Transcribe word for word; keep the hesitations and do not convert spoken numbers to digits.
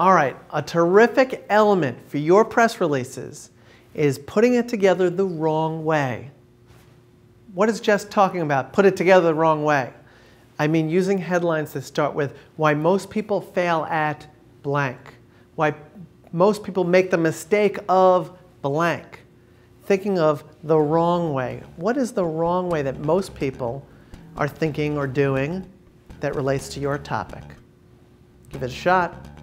All right, a terrific element for your press releases is putting it together the wrong way. What is Jess talking about, put it together the wrong way? I mean using headlines that start with why most people fail at blank, why most people make the mistake of blank, thinking of the wrong way. What is the wrong way that most people are thinking or doing that relates to your topic? Give it a shot.